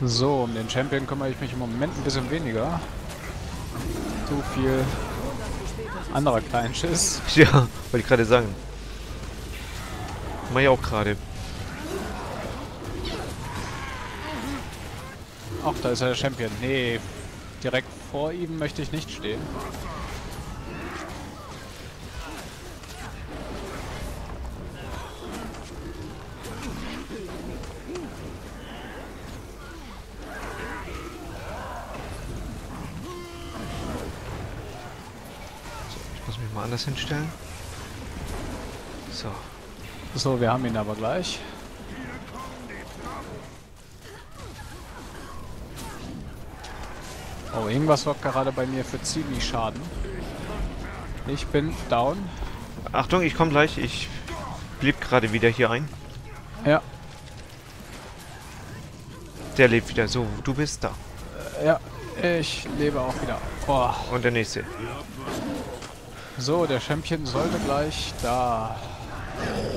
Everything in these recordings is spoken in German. So, um den Champion kümmere ich mich im Moment ein bisschen weniger. Zu viel anderer Kleinschiss. Ja, wollte ich gerade sagen. Mach ich auch gerade. Ach, da ist ja der Champion. Nee, direkt vor ihm möchte ich nicht stehen. Anders hinstellen. So. So, wir haben ihn aber gleich. Oh, irgendwas war gerade bei mir für ziemlich Schaden. Ich bin down. Achtung, ich komme gleich. Ich blieb gerade wieder hier ein. Ja. Der lebt wieder. So, du bist da. Ja, ich lebe auch wieder. Boah. Und der nächste. So, der Champion sollte gleich da.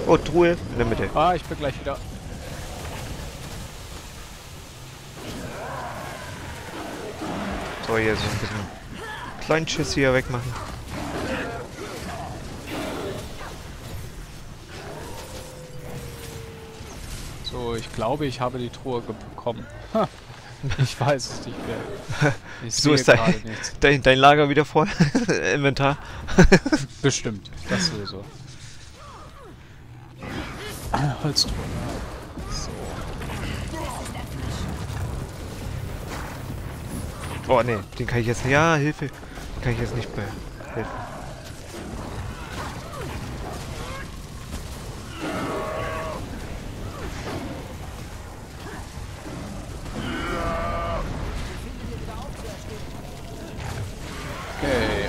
Oh, Truhe in der Mitte. Ah, ich bin gleich wieder. So, hier so ein bisschen kleinen Schiss hier wegmachen. So, ich glaube, ich habe die Truhe bekommen. Ha. Ich weiß es nicht mehr. So ist dein Lager wieder voll. Inventar. Bestimmt. Das sowieso. Holztruhe. So. Oh ne, den kann ich jetzt nicht. Ja, Hilfe. Den kann ich jetzt nicht helfen.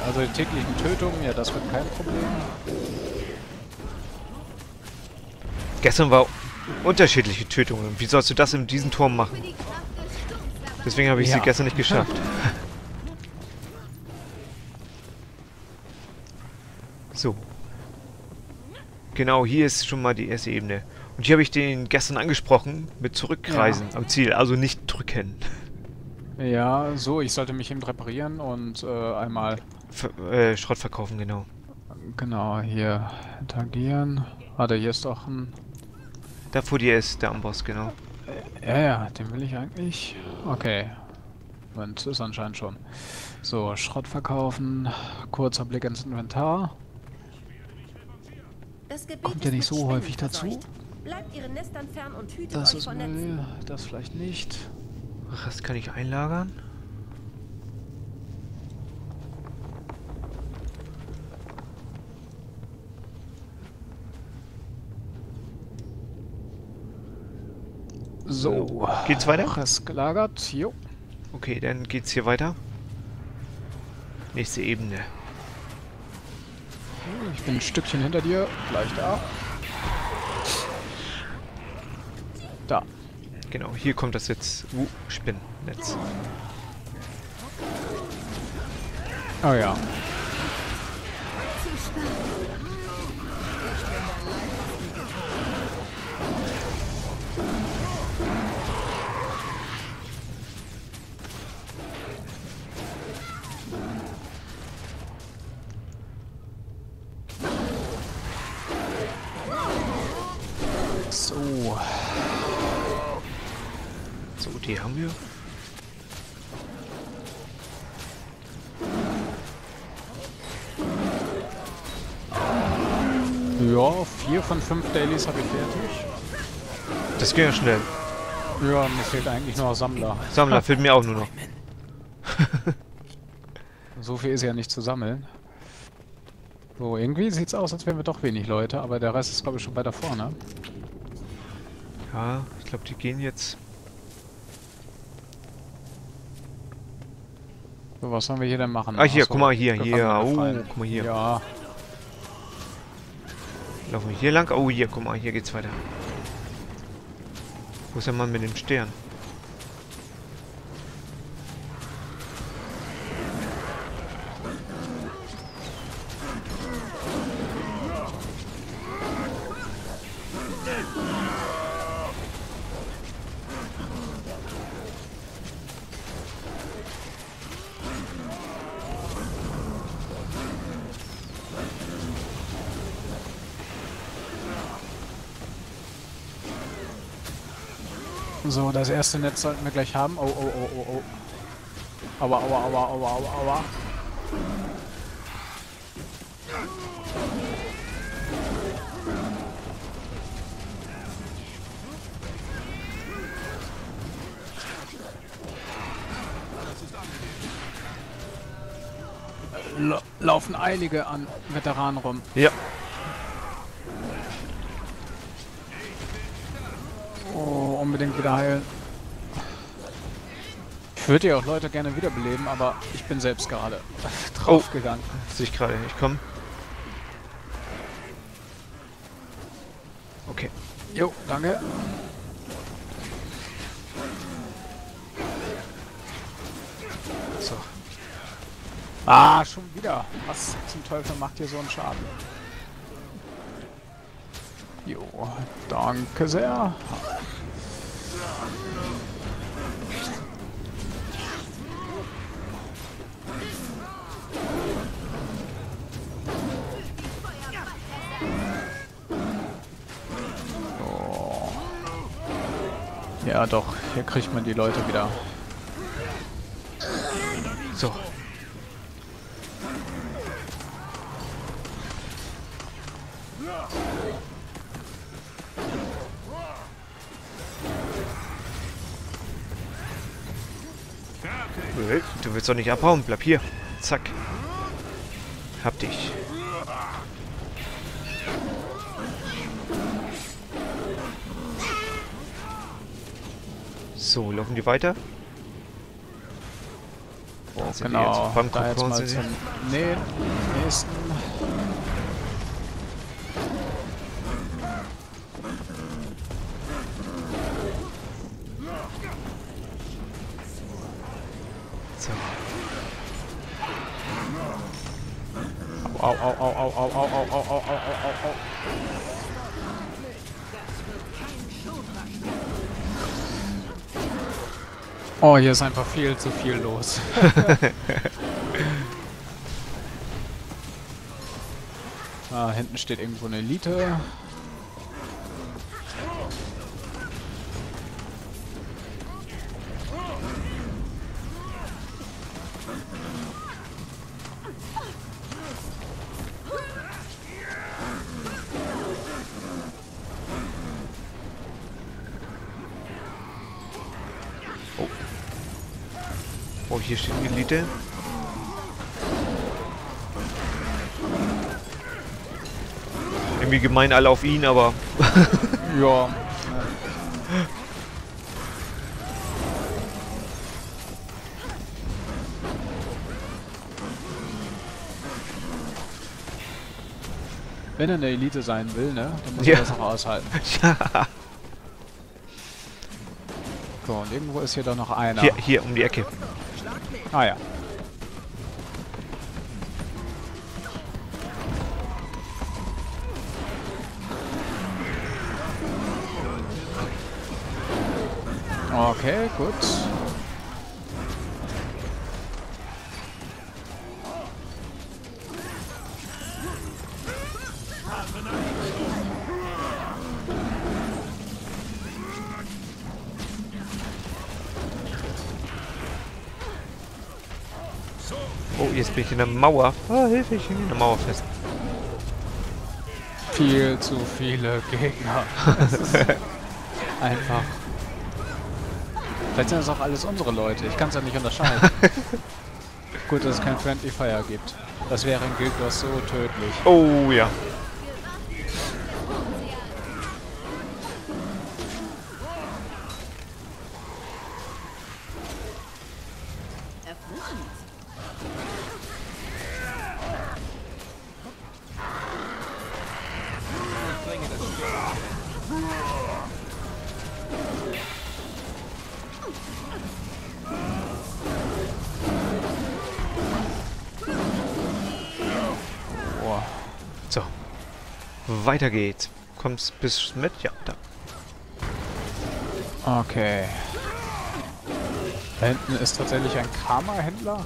Also die täglichen Tötungen, ja, das wird kein Problem. Gestern war unterschiedliche Tötungen. Wie sollst du das in diesem Turm machen? Deswegen habe ich sie gestern nicht geschafft. So. Genau, hier ist schon mal die erste Ebene. Und hier habe ich den gestern angesprochen mit Zurückreisen am Ziel, also nicht drücken. Ja, so, ich sollte mich eben reparieren und einmal Schrott verkaufen, genau. Genau, hier interagieren. Warte, hier ist doch ein... Da vor dir ist der Amboss, genau. Ja, den will ich eigentlich... Okay. Moment, ist anscheinend schon. So, Schrott verkaufen. Kurzer Blick ins Inventar. Kommt ja nicht so häufig dazu. Das ist Müll, das vielleicht nicht. Das kann ich einlagern. So. Geht's weiter? Rest gelagert. Jo. Okay, dann geht's hier weiter. Nächste Ebene. Ich bin ein Stückchen hinter dir. Gleich da. Da. Genau, hier kommt das jetzt. Spinnennetz. Oh ja. So. So, die haben wir. Ja, 4 von 5 Dailies habe ich fertig. Das ging ja schnell. Ja, mir fehlt eigentlich nur noch Sammler. Sammler fehlt mir auch nur noch. So viel ist ja nicht zu sammeln. So, irgendwie sieht es aus, als wären wir doch wenig Leute, aber der Rest ist, glaube ich, schon weiter vorne. Ja, ich glaube, die gehen jetzt... So, was sollen wir hier denn machen? Ah, hier, guck mal hier, guck mal hier. Ja. Laufen wir hier lang? Oh, hier, guck mal, hier geht's weiter. Wo ist der Mann mit dem Stern? So, das erste Netz sollten wir gleich haben. Oh, oh, oh, oh, oh. Aua, aua, aua, aua, aua, aua. Laufen einige an Veteranen rum. Ja. Oh, unbedingt wieder heilen. Ich würde ja auch Leute gerne wiederbeleben, aber ich bin selbst gerade draufgegangen. Oh, sehe ich gerade nicht kommen. Okay. Jo, danke. So. Ah, schon wieder. Was zum Teufel macht hier so einen Schaden? Jo, danke sehr. Oh. Ja doch, hier kriegt man die Leute wieder. So. Du willst doch nicht abhauen, bleib hier. Zack. Hab dich. So, laufen die weiter? Oh, genau. Jetzt da jetzt mal zum nächsten. Au, au, au, au, au, au, au, au, au, au, au. Oh, hier ist einfach viel zu viel los. Ah, hinten steht irgendwo eine Elite. Oh, hier steht eine Elite. Irgendwie gemein alle auf ihn, aber... ja. Wenn er eine Elite sein will, ne? Dann muss er das auch aushalten. Ja. So, und irgendwo ist hier doch noch einer. Hier, um die Ecke. Ah ja. Okay, gut. Oh, jetzt bin ich in der Mauer. Ah, Hilfe, ich bin in der Mauer fest. Viel zu viele Gegner. Das ist einfach. Vielleicht sind das auch alles unsere Leute. Ich kann es ja nicht unterscheiden. Gut, dass es kein Friendly Fire gibt. Das wäre in Guild Wars so tödlich. Oh ja. So, weiter geht's. Kommst bis mit? Ja, da. Okay. Da hinten ist tatsächlich ein Karma-Händler.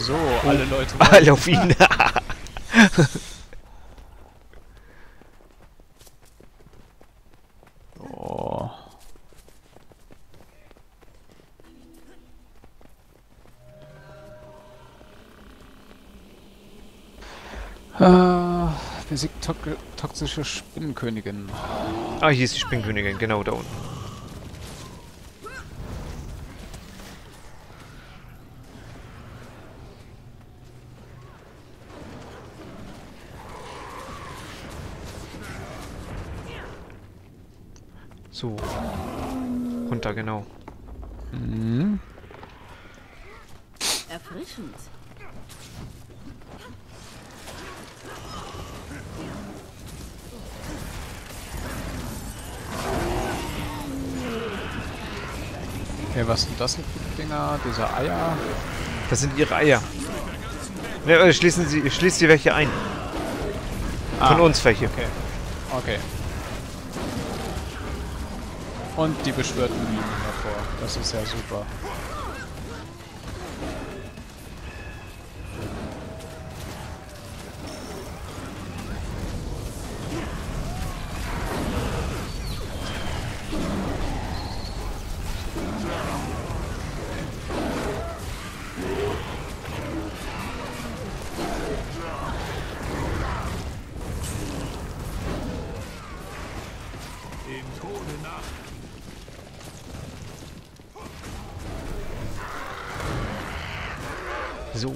So, alle Leute. Alle auf ihn. Oh. Besiegt toxische Spinnenkönigin. Ah, hier ist die Spinnenkönigin, genau da unten. So. Runter, genau. Mhm. Erfrischend. Okay, was sind das denn für Dinger? Diese Eier? Das sind ihre Eier. Ne, schließt sie welche ein. Von uns welche. Okay. Okay. Und die beschwörten Minen davor. Das ist ja super. So,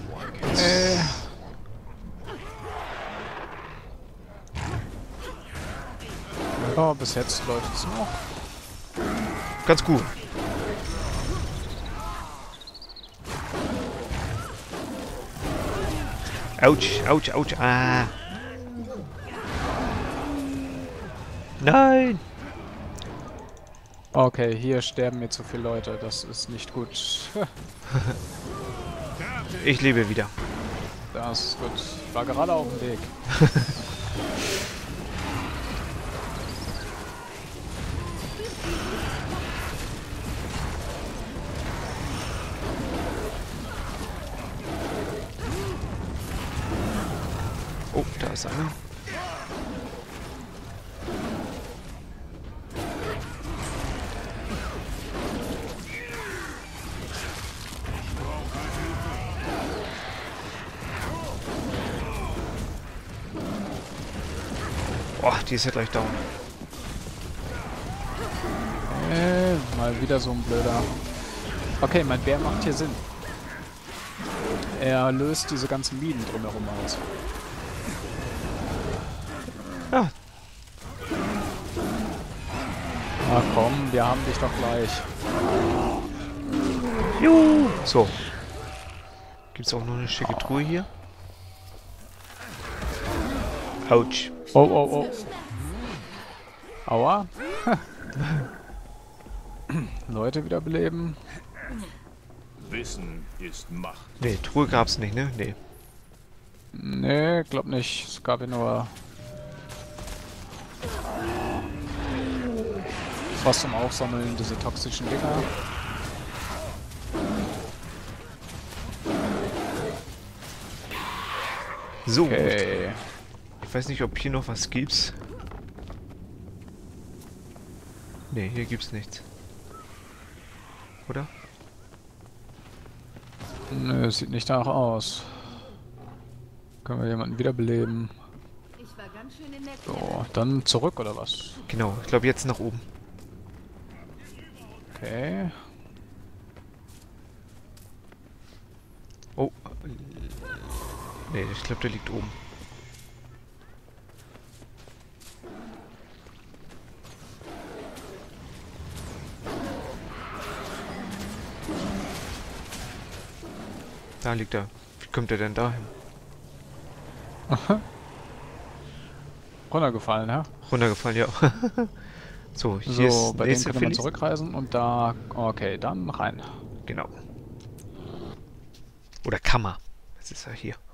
ja, bis jetzt läuft es noch. Ganz gut. Autsch, autsch, autsch. Ah. Nein! Okay, hier sterben mir zu viele Leute. Das ist nicht gut. Ich lebe wieder. Das ist gut. Ich war gerade auf dem Weg. Oh, da ist einer. Oh, die ist ja gleich down. Mal wieder so ein blöder. Okay, mein Bär macht hier Sinn. Er löst diese ganzen Minen drumherum aus. Ja. Ach komm, wir haben dich doch gleich. Juhu! So. Gibt's auch noch eine schicke Truhe hier? Autsch. Oh, oh, oh. Aua. Leute wiederbeleben. Wissen ist Macht. Nee, Truhe gab's nicht, ne? Nee. Nee, glaub nicht. Es gab ja nur was zum Aufsammeln, diese toxischen Dinger. So. Okay. Ich weiß nicht, ob hier noch was gibt's. Ne, hier gibt's nichts. Oder? Nö, sieht nicht danach aus. Können wir jemanden wiederbeleben? So, dann zurück oder was? Genau, ich glaube jetzt nach oben. Okay. Oh. Ne, ich glaube, der liegt oben. Da liegt er. Wie kommt er denn dahin? Runtergefallen, ja? Runtergefallen, ja. So, hier so, ist bei dem können wir zurückreisen und da... Okay, dann rein. Genau. Oder Kammer. Das ist ja hier.